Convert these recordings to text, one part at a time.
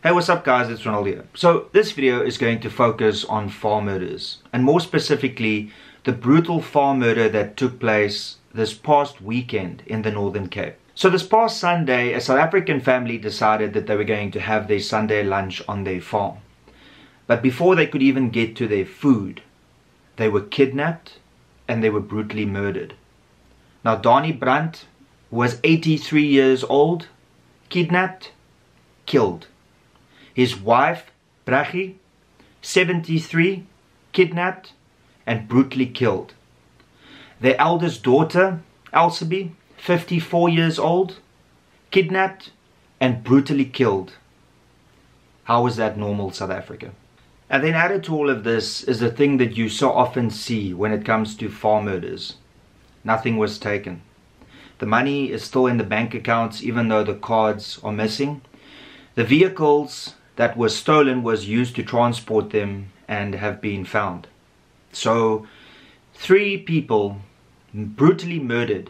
Hey, what's up guys, it's Renaldo here. So this video is going to focus on farm murders, and more specifically the brutal farm murder that took place this past weekend in the Northern Cape. So this past Sunday, a South African family decided that they were going to have their Sunday lunch on their farm. But before they could even get to their food, they were kidnapped and they were brutally murdered. Now Donnie Brandt was 83 years old, kidnapped, killed. His wife, Breggie, 73, kidnapped and brutally killed. Their eldest daughter, Elzabe, 54 years old, kidnapped and brutally killed. How is that normal, South Africa? And then added to all of this is the thing that you so often see when it comes to farm murders. Nothing was taken. The money is still in the bank accounts even though the cards are missing. The vehicles that were stolen was used to transport them and have been found. So 3 people brutally murdered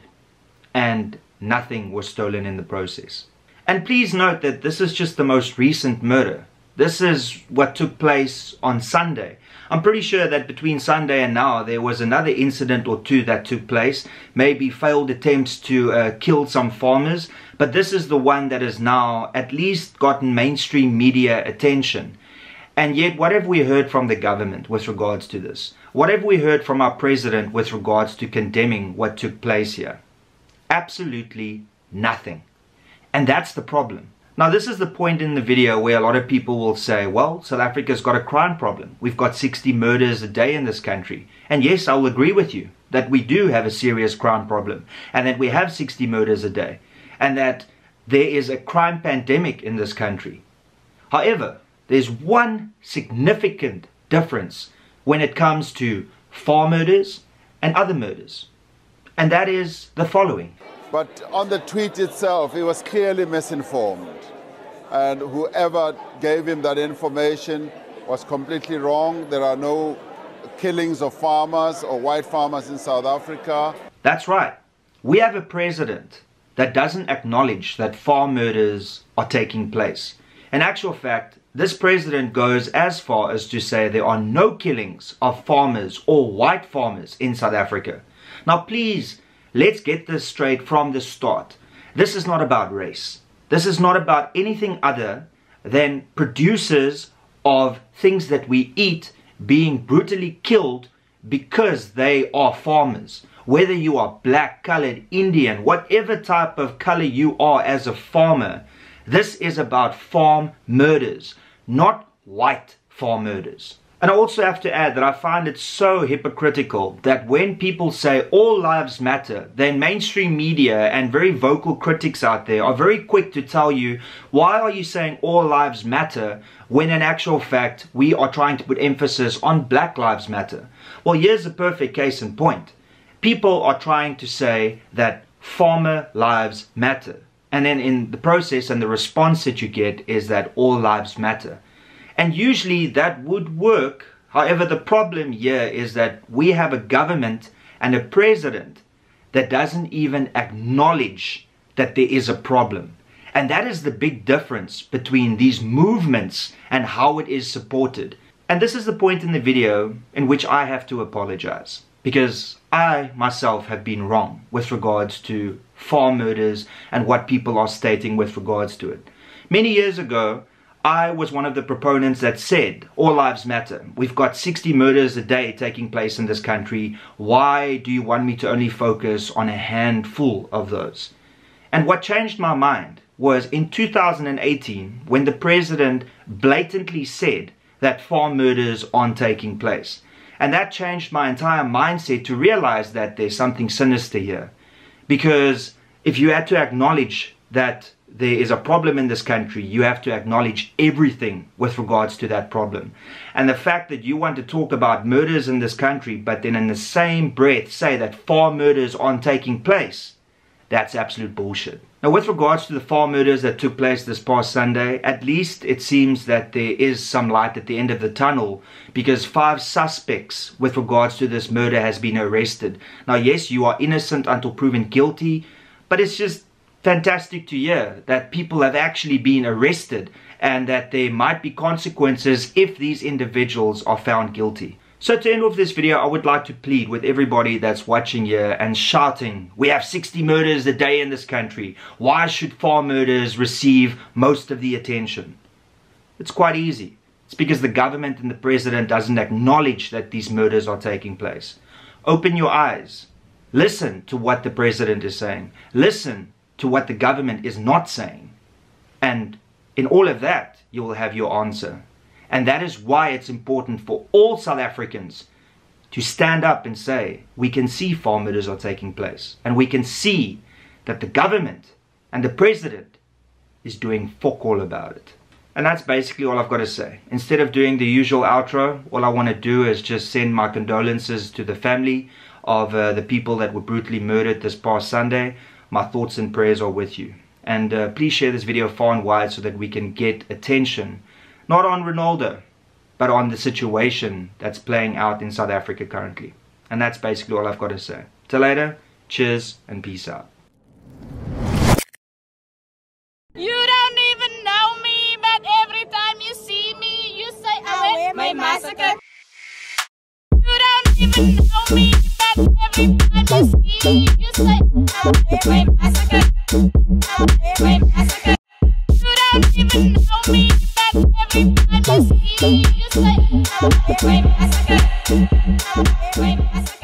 and nothing was stolen in the process. And please note that this is just the most recent murder. This is what took place on Sunday. I'm pretty sure that between Sunday and now there was another incident or 2 that took place. Maybe failed attempts to kill some farmers. But this is the one that has now at least gotten mainstream media attention. And yet, what have we heard from the government with regards to this? What have we heard from our president with regards to condemning what took place here? Absolutely nothing. And that's the problem. Now this is the point in the video where a lot of people will say, well, South Africa's got a crime problem. We've got 60 murders a day in this country. And yes, I'll agree with you that we do have a serious crime problem and that we have 60 murders a day and that there is a crime pandemic in this country. However, there's one significant difference when it comes to farm murders and other murders. And that is the following. But on the tweet itself, he was clearly misinformed. And whoever gave him that information was completely wrong. There are no killings of farmers or white farmers in South Africa. That's right. We have a president that doesn't acknowledge that farm murders are taking place. In actual fact, this president goes as far as to say there are no killings of farmers or white farmers in South Africa. Now please, let's get this straight from the start. This is not about race. This is not about anything other than producers of things that we eat being brutally killed because they are farmers. Whether you are black, colored, Indian, whatever type of color you are as a farmer, this is about farm murders, not white farm murders. And I also have to add that I find it so hypocritical that when people say all lives matter, then mainstream media and very vocal critics out there are very quick to tell you, why are you saying all lives matter when in actual fact we are trying to put emphasis on Black Lives Matter? Well, here's a perfect case in point. People are trying to say that farmer lives matter. And then in the process and the response that you get is that all lives matter. And usually that would work. However, the problem here is that we have a government and a president that doesn't even acknowledge that there is a problem. And that is the big difference between these movements and how it is supported. And this is the point in the video in which I have to apologize, because I myself have been wrong with regards to farm murders and what people are stating with regards to it. Many years ago, I was one of the proponents that said, all lives matter. We've got 60 murders a day taking place in this country. Why do you want me to only focus on a handful of those? And what changed my mind was in 2018, when the president blatantly said that farm murders aren't taking place. And that changed my entire mindset to realize that there's something sinister here. Because if you had to acknowledge that there is a problem in this country, you have to acknowledge everything with regards to that problem. And the fact that you want to talk about murders in this country, but then in the same breath say that farm murders aren't taking place, that's absolute bullshit. Now with regards to the farm murders that took place this past Sunday, at least it seems that there is some light at the end of the tunnel, because 5 suspects with regards to this murder has been arrested. Now yes, you are innocent until proven guilty, but it's just fantastic to hear that people have actually been arrested and that there might be consequences if these individuals are found guilty. So to end off this video, I would like to plead with everybody that's watching here and shouting, we have 60 murders a day in this country. Why should farm murders receive most of the attention? It's quite easy. It's because the government and the president doesn't acknowledge that these murders are taking place. Open your eyes. Listen to what the president is saying. Listen to what the government is not saying. And in all of that, you will have your answer. And that is why it's important for all South Africans to stand up and say, we can see farm murders are taking place. And we can see that the government and the president is doing fuck all about it. And that's basically all I've got to say. Instead of doing the usual outro, all I want to do is just send my condolences to the family of the people that were brutally murdered this past Sunday. My thoughts and prayers are with you. And please share this video far and wide so that we can get attention. Not on Renaldo, but on the situation that's playing out in South Africa currently. And that's basically all I've got to say. Till later, cheers and peace out. You don't even know me, but every time you see me, you say I went my massacre. You don't even know me, but every time you see me, you say I went my massacre. I went my massacre. You don't even know me. Every time you see me, you say, I'm a massacre. I'm a massacre.